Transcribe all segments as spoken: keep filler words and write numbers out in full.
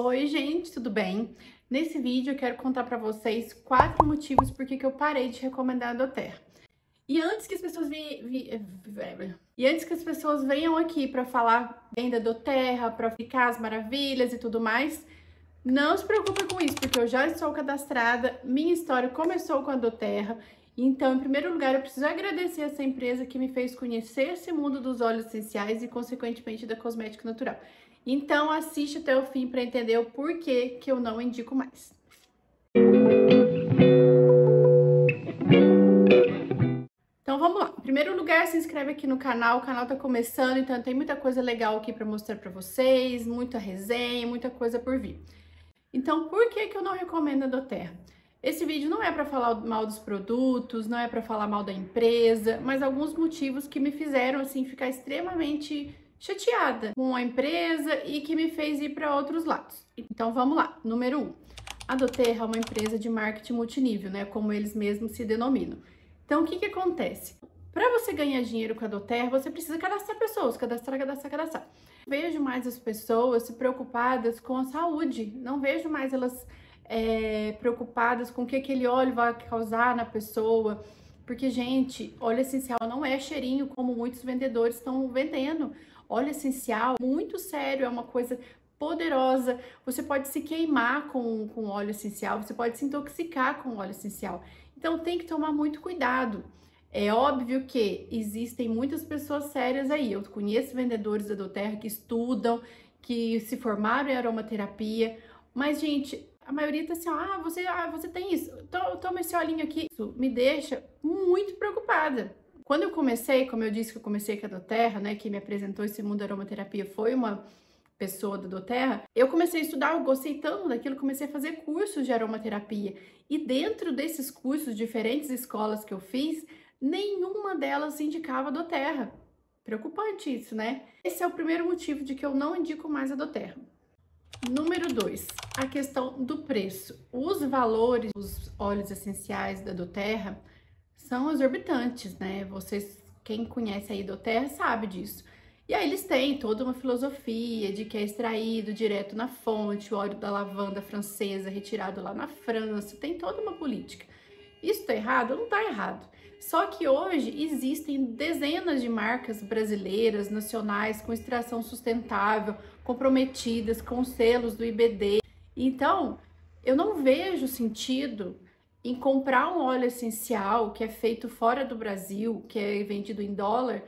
Oi gente, tudo bem? Nesse vídeo eu quero contar para vocês quatro motivos por que eu parei de recomendar a doTERRA. E antes que as pessoas vi, vi, e antes que as pessoas venham aqui para falar bem da doTERRA, para ficar as maravilhas e tudo mais, não se preocupe com isso, porque eu já estou cadastrada, minha história começou com a doTERRA. Então, em primeiro lugar, eu preciso agradecer essa empresa que me fez conhecer esse mundo dos óleos essenciais e, consequentemente, da cosmética natural. Então, assiste até o fim para entender o porquê que eu não indico mais. Então, vamos lá. Em primeiro lugar, se inscreve aqui no canal. O canal tá começando, então tem muita coisa legal aqui para mostrar para vocês, muita resenha, muita coisa por vir. Então, por que que eu não recomendo a doTERRA? Esse vídeo não é para falar mal dos produtos, não é para falar mal da empresa, mas alguns motivos que me fizeram assim ficar extremamente chateada com a empresa e que me fez ir para outros lados. Então vamos lá. Número um, a doTERRA é uma empresa de marketing multinível, né, como eles mesmos se denominam. Então o que que acontece? Para você ganhar dinheiro com a doTERRA, você precisa cadastrar pessoas, cadastrar, cadastrar, cadastrar. Vejo mais as pessoas se preocupadas com a saúde, não vejo mais elas É, preocupadas com o que aquele óleo vai causar na pessoa, porque, gente, óleo essencial não é cheirinho como muitos vendedores estão vendendo. Óleo essencial muito sério, é uma coisa poderosa. Você pode se queimar com, com óleo essencial, você pode se intoxicar com óleo essencial. Então tem que tomar muito cuidado. É óbvio que existem muitas pessoas sérias aí. Eu conheço vendedores da doTERRA que estudam, que se formaram em aromaterapia, mas, gente, a maioria tá assim, ah, você, ah, você tem isso, toma esse olhinho aqui. Isso me deixa muito preocupada. Quando eu comecei, como eu disse que eu comecei com a doTERRA, né, que me apresentou esse mundo da aromaterapia foi uma pessoa da doTERRA, eu comecei a estudar, eu gostei tanto daquilo, comecei a fazer cursos de aromaterapia. E dentro desses cursos, diferentes escolas que eu fiz, nenhuma delas indicava a doTERRA. Preocupante isso, né? Esse é o primeiro motivo de que eu não indico mais a doTERRA. Número dois, a questão do preço. Os valores dos óleos essenciais da doTERRA são exorbitantes, né? Vocês, quem conhece aí doTERRA sabe disso. E aí eles têm toda uma filosofia de que é extraído direto na fonte, o óleo da lavanda francesa retirado lá na França, tem toda uma política. Isso tá errado? Não tá errado. Só que hoje existem dezenas de marcas brasileiras, nacionais, com extração sustentável, comprometidas com selos do I B D. Então, eu não vejo sentido em comprar um óleo essencial que é feito fora do Brasil, que é vendido em dólar,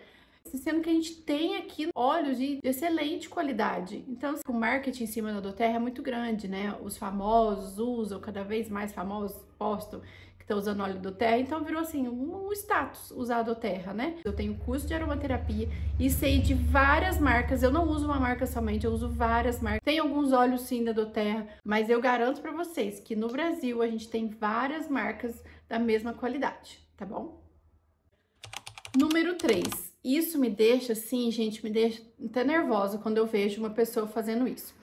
sendo que a gente tem aqui óleos de excelente qualidade. Então, o marketing em cima da doTERRA é muito grande, né? Os famosos usam, cada vez mais famosos postam que estão usando óleo doTERRA. Então, virou assim, um status usar doTERRA, né? Eu tenho curso de aromaterapia e sei de várias marcas. Eu não uso uma marca somente, eu uso várias marcas. Tem alguns óleos sim da doTERRA, mas eu garanto pra vocês que no Brasil a gente tem várias marcas da mesma qualidade, tá bom? Número três. Isso me deixa assim, gente, me deixa até nervosa quando eu vejo uma pessoa fazendo isso.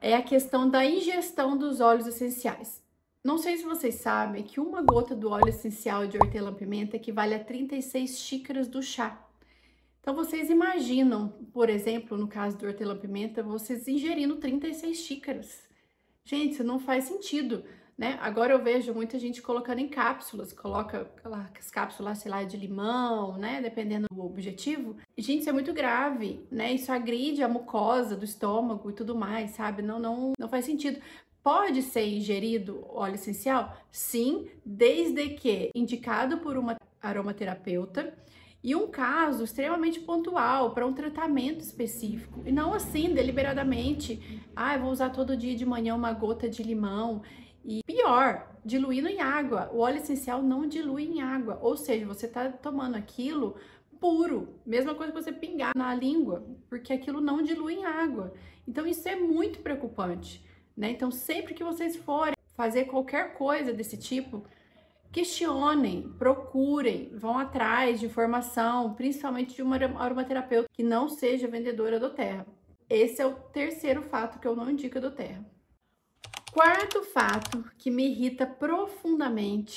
É a questão da ingestão dos óleos essenciais. Não sei se vocês sabem que uma gota do óleo essencial de hortelã-pimenta equivale a trinta e seis xícaras do chá. Então vocês imaginam, por exemplo, no caso do hortelã-pimenta, vocês ingerindo trinta e seis xícaras. Gente, isso não faz sentido, né? Agora eu vejo muita gente colocando em cápsulas, coloca as cápsulas, sei lá, de limão, né? Dependendo do objetivo. Gente, isso é muito grave, né? Isso agride a mucosa do estômago e tudo mais, sabe? Não, não, não faz sentido. Pode ser ingerido óleo essencial? Sim, desde que indicado por uma aromaterapeuta e um caso extremamente pontual para um tratamento específico. E não assim, deliberadamente, ah, eu vou usar todo dia de manhã uma gota de limão. E pior, diluindo em água. O óleo essencial não dilui em água, ou seja, você tá tomando aquilo puro. Mesma coisa que você pingar na língua, porque aquilo não dilui em água. Então isso é muito preocupante, né? Então sempre que vocês forem fazer qualquer coisa desse tipo, questionem, procurem, vão atrás de informação, principalmente de uma aromaterapeuta que não seja vendedora da doTERRA. Esse é o terceiro fato que eu não indico da doTERRA. Quarto fato que me irrita profundamente,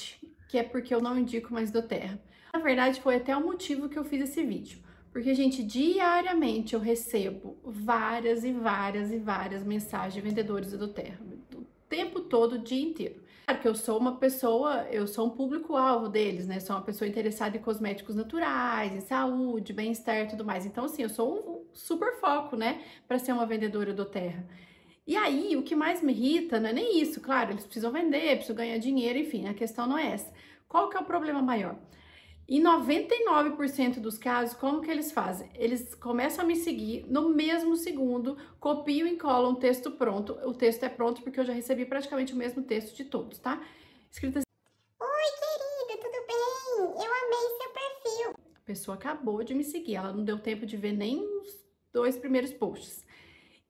que é porque eu não indico mais doTERRA. Na verdade, foi até o motivo que eu fiz esse vídeo. Porque, gente, diariamente eu recebo várias e várias e várias mensagens de vendedores do doTERRA, o tempo todo, o dia inteiro. Claro que eu sou uma pessoa, eu sou um público-alvo deles, né? Sou uma pessoa interessada em cosméticos naturais, em saúde, bem-estar e tudo mais. Então, assim, eu sou um super foco, né? Para ser uma vendedora do doTERRA. E aí, o que mais me irrita não é nem isso, claro, eles precisam vender, precisam ganhar dinheiro, enfim, a questão não é essa. Qual que é o problema maior? Em noventa e nove por cento dos casos, como que eles fazem? Eles começam a me seguir no mesmo segundo, copiam e colam um texto pronto. O texto é pronto porque eu já recebi praticamente o mesmo texto de todos, tá? Escrita assim: "Oi, querida, tudo bem? Eu amei seu perfil." A pessoa acabou de me seguir, ela não deu tempo de ver nem os dois primeiros posts.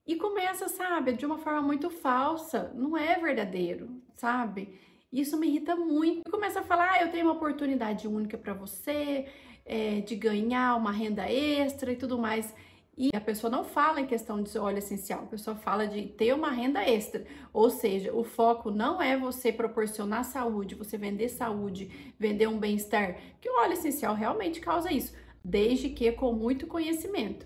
E começa, sabe, de uma forma muito falsa, não é verdadeiro, sabe? Isso me irrita muito. Começa a falar: ah, eu tenho uma oportunidade única para você, é, de ganhar uma renda extra e tudo mais. E a pessoa não fala em questão de óleo essencial, a pessoa fala de ter uma renda extra. Ou seja, o foco não é você proporcionar saúde, você vender saúde, vender um bem-estar, que o óleo essencial realmente causa isso, desde que com muito conhecimento.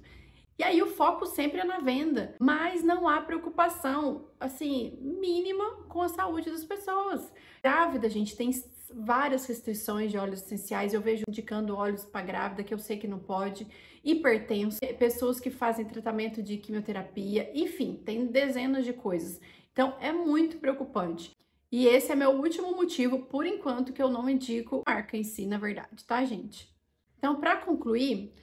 E aí o foco sempre é na venda, mas não há preocupação, assim, mínima com a saúde das pessoas. Grávida, a gente tem várias restrições de óleos essenciais, eu vejo indicando óleos para grávida, que eu sei que não pode, hipertenso, pessoas que fazem tratamento de quimioterapia, enfim, tem dezenas de coisas. Então, é muito preocupante. E esse é meu último motivo, por enquanto, que eu não indico a marca em si, na verdade, tá, gente? Então, para concluir,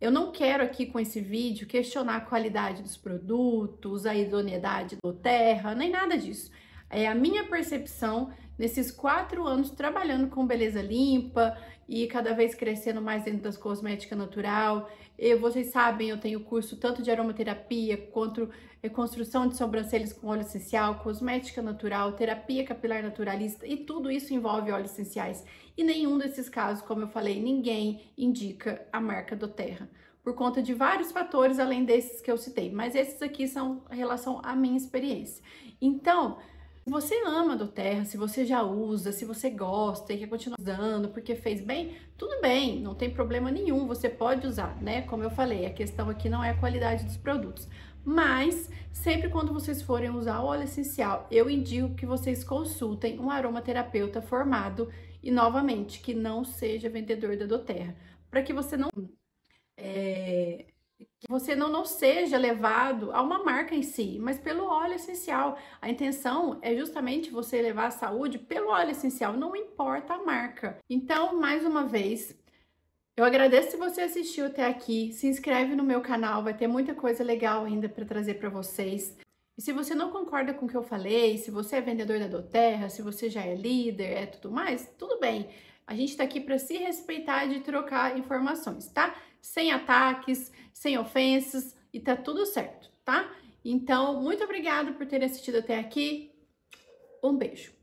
eu não quero aqui com esse vídeo questionar a qualidade dos produtos, a idoneidade do doTERRA, nem nada disso. É a minha percepção nesses quatro anos trabalhando com beleza limpa e cada vez crescendo mais dentro das cosméticas natural. Eu, vocês sabem, eu tenho curso tanto de aromaterapia quanto construção de sobrancelhas com óleo essencial, cosmética natural, terapia capilar naturalista, e tudo isso envolve óleos essenciais. E nenhum desses casos, como eu falei, ninguém indica a marca doTERRA, por conta de vários fatores além desses que eu citei, mas esses aqui são em relação à minha experiência. Então, se você ama doTERRA, se você já usa, se você gosta e quer continuar usando porque fez bem, tudo bem, não tem problema nenhum, você pode usar, né? Como eu falei, a questão aqui não é a qualidade dos produtos. Mas, sempre quando vocês forem usar o óleo essencial, eu indico que vocês consultem um aromaterapeuta formado e, novamente, que não seja vendedor da doTERRA, para que você não... É... que você não, não seja levado a uma marca em si, mas pelo óleo essencial. A intenção é justamente você levar a saúde pelo óleo essencial, não importa a marca. Então, mais uma vez, eu agradeço se você assistiu até aqui, se inscreve no meu canal, vai ter muita coisa legal ainda para trazer para vocês. E se você não concorda com o que eu falei, se você é vendedor da doTERRA, se você já é líder, é tudo mais, tudo bem. A gente tá aqui para se respeitar e trocar informações, tá? Sem ataques, sem ofensas, e tá tudo certo, tá? Então, muito obrigada por terem assistido até aqui. Um beijo.